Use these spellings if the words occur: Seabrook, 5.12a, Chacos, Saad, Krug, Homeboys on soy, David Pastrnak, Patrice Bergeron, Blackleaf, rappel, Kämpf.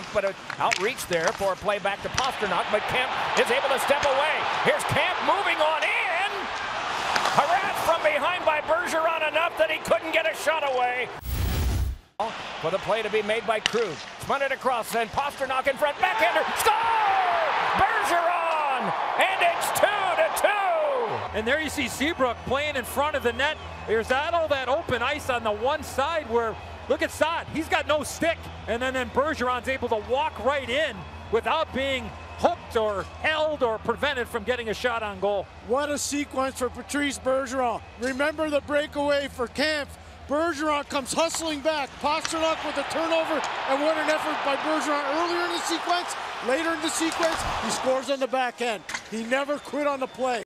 Kämpf, but an outreach there for a play back to Pastrnak, but Kämpf is able to step away. Here's Kämpf moving on in. Harassed from behind by Bergeron enough that he couldn't get a shot away. For the play to be made by Krug. Spun it across, and Pastrnak in front, backhander, score! Bergeron, and it's 2-2! And there you see Seabrook playing in front of the net. There's not all that open ice on the one side where, look at Saad, he's got no stick. And then Bergeron's able to walk right in without being hooked or held or prevented from getting a shot on goal. What a sequence for Patrice Bergeron. Remember the breakaway for Kämpf. Bergeron comes hustling back. Pastrnak with a turnover, and what an effort by Bergeron earlier in the sequence. Later in the sequence, he scores on the backhand. He never quit on the play.